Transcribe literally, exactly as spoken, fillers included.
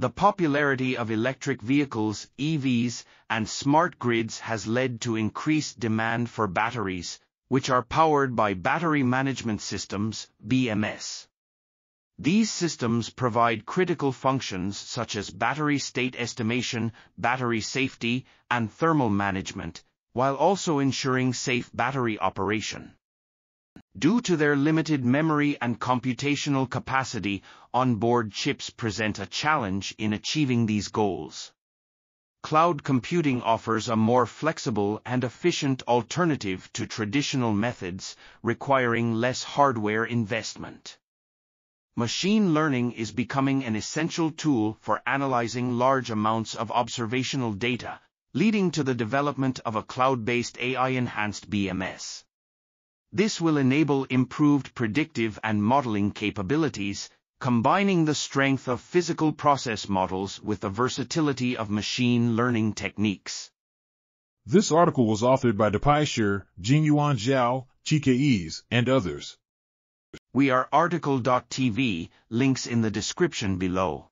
The popularity of electric vehicles, E Vs, and smart grids has led to increased demand for batteries, which are powered by battery management systems, B M S. These systems provide critical functions such as battery state estimation, battery safety, and thermal management, while also ensuring safe battery operation. Due to their limited memory and computational capacity, onboard chips present a challenge in achieving these goals. Cloud computing offers a more flexible and efficient alternative to traditional methods, requiring less hardware investment. Machine learning is becoming an essential tool for analyzing large amounts of observational data, leading to the development of a cloud-based A I-enhanced B M S. This will enable improved predictive and modeling capabilities, combining the strength of physical process models with the versatility of machine learning techniques. This article was authored by Dapai Shi, Jingyuan Zhao, Chika Eze, and others. We are article dot T V, links in the description below.